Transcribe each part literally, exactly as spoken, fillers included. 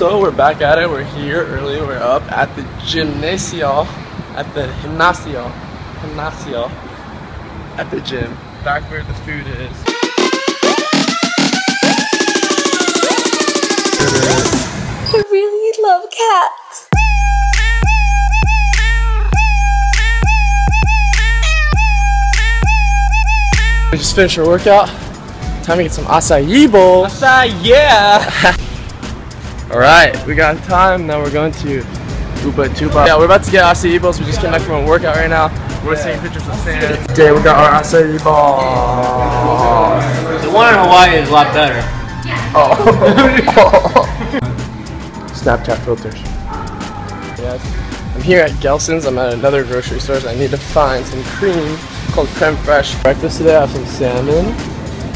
So we're back at it. We're here early. We're up at the gymnasio, at the gimnasio, gimnasio, at the gym. Back where the food is. I really love cats. We just finished our workout. Time to get some acai bowl. Acai, yeah! Alright, we got time. Now we're going to Uba Tuba. Yeah, we're about to get acai bowls. We just came back from a workout right now. We're yeah. taking pictures of sand. Today we got our acai bowls. The one in Hawaii is a lot better. Oh. Snapchat filters. Yes. I'm here at Gelson's. I'm at another grocery store, so I need to find some cream called creme fraiche. Breakfast today, I have some salmon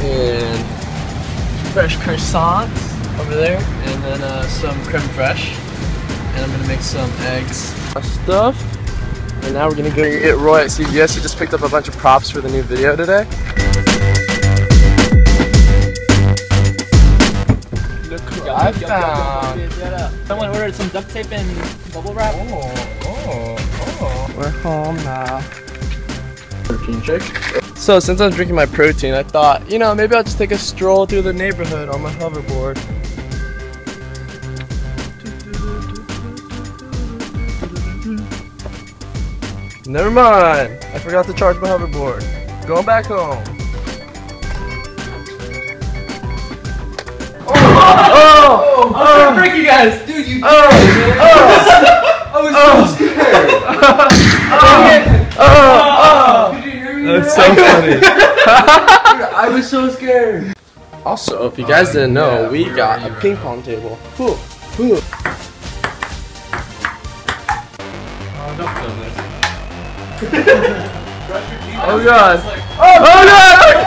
and fresh croissants over there, and then uh, some creme fraiche. And I'm gonna make some eggs. Stuff. And now we're gonna go get Roy at C V S. He just picked up a bunch of props for the new video today. I found. Someone ordered some duct tape and bubble wrap. Oh, oh, oh. We're home now. Protein shake. So since I'm drinking my protein, I thought, you know, maybe I'll just take a stroll through the neighborhood on my hoverboard. Never mind. I forgot to charge my hoverboard. Going back home. Oh! I was gonna break you guys! Dude, you- Oh! Did, oh! I was oh, so scared! Oh! Oh! Oh! Could you hear me? That's so funny. Dude, I was so scared! Also, if you guys uh, didn't know, yeah, we got a right. ping pong table. Ooh! Ooh! Oh, don't film this. Oh god! Oh god!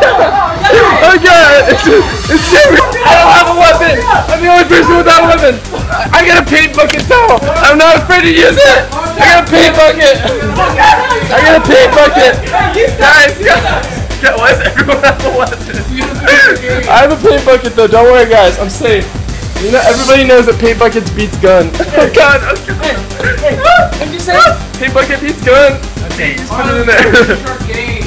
Oh god! It's serious! I don't have a weapon! I'm the only person without a weapon! I got a paint bucket though! I'm not afraid to use it! I got a paint bucket! I got a paint bucket! Guys, guys! Why does everyone have a weapon? I have a paint bucket though, don't worry guys, I'm safe. You know, everybody knows that paint buckets beats gun. Oh god! Oh god! What'd you say? Paint bucket beats gun! Okay, just put it in there.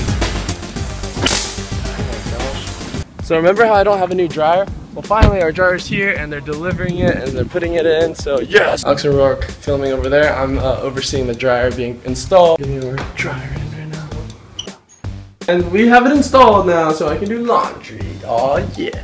So remember how I don't have a new dryer? Well, finally our dryer's here and they're delivering it and they're putting it in, so yes! Oxon'Rourke filming over there. I'm uh, overseeing the dryer being installed. Getting our dryer in right now. And we have it installed now, so I can do laundry. Aw, yeah.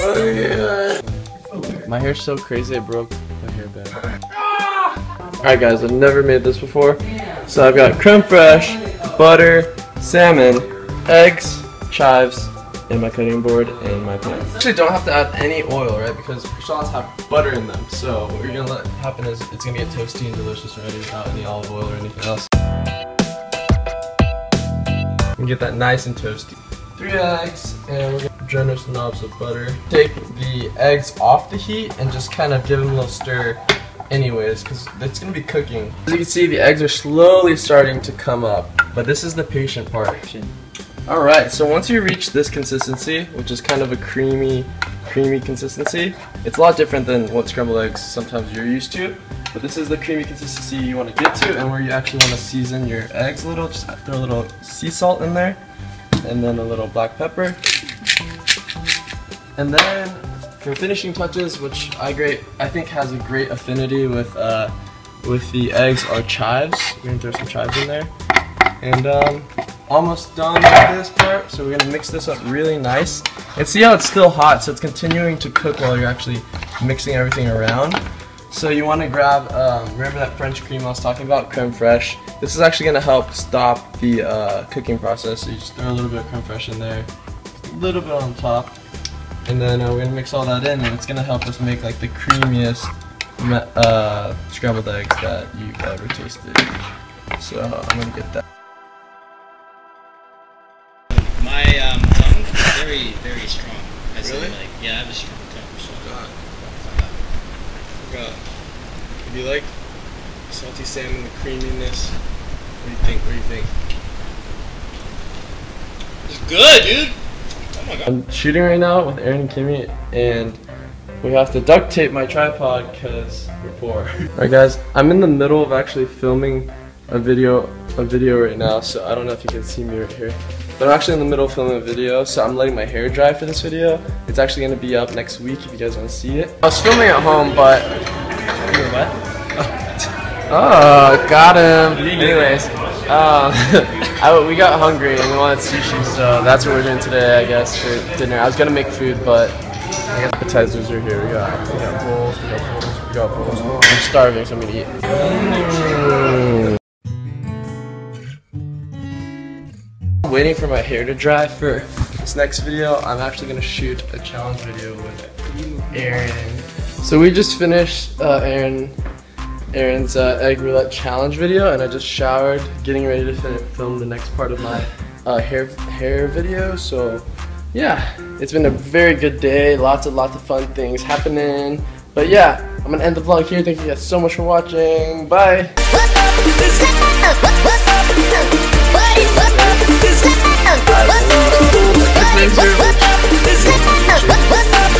Uh, alright. My hair's so crazy it broke my hairband. Alright guys, I've never made this before. So I've got creme fraiche, butter, salmon, eggs, chives, and my cutting board and my pan. Actually don't have to add any oil, right? Because croissants have butter in them. So what you're gonna let happen is it's gonna get toasty and delicious already without any olive oil or anything else. And get that nice and toasty. Three eggs, and we're gonna generous knobs of butter. Take the eggs off the heat and just kind of give them a little stir anyways, because it's gonna be cooking. As you can see, the eggs are slowly starting to come up, but this is the patient part. Alright, so once you reach this consistency, which is kind of a creamy, creamy consistency, it's a lot different than what scrambled eggs sometimes you're used to, but this is the creamy consistency you want to get to and where you actually want to season your eggs a little. Just throw a little sea salt in there, and then a little black pepper. And then for finishing touches, which I great I think has a great affinity with uh, with the eggs, are chives. We're gonna throw some chives in there. And um, almost done with this part, so we're gonna mix this up really nice. And see how it's still hot, so it's continuing to cook while you're actually mixing everything around. So you want to grab, um, remember that French cream I was talking about, creme fraiche. This is actually going to help stop the uh, cooking process. So you just throw a little bit of creme fraiche in there, a little bit on top, and then uh, we're going to mix all that in, and it's going to help us make like the creamiest uh, scrambled eggs that you've ever tasted. So I'm going to get that. My um, tongue is very, very strong. I really? Say, like, yeah, I have a strong tongue. So. God. If you like salty salmon, the creaminess. What do you think? What do you think? It's good, dude. Oh my god. I'm shooting right now with Aaron and Kimmy, and we have to duct tape my tripod because we're poor. Alright guys, I'm in the middle of actually filming a video a video right now, so I don't know if you can see me right here. But I'm actually in the middle of filming a video, so I'm letting my hair dry for this video. It's actually going to be up next week if you guys want to see it. I was filming at home, but... What? Oh, got him. Anyways, um, I, we got hungry and we wanted sushi, so that's what we're doing today, I guess, for dinner. I was going to make food, but... Appetizers are here. We got, we got bowls, we got bowls, we got bowls. Oh, I'm starving, so I'm going to eat. Mm. Waiting for my hair to dry for this next video. I'm actually gonna shoot a challenge video with Aaron. So we just finished uh, Aaron, Aaron's uh, egg roulette challenge video, and I just showered, getting ready to fin film the next part of my uh, hair hair video. So yeah, it's been a very good day. Lots and lots of fun things happening. But yeah, I'm gonna end the vlog here. Thank you guys so much for watching. Bye. What up? What up?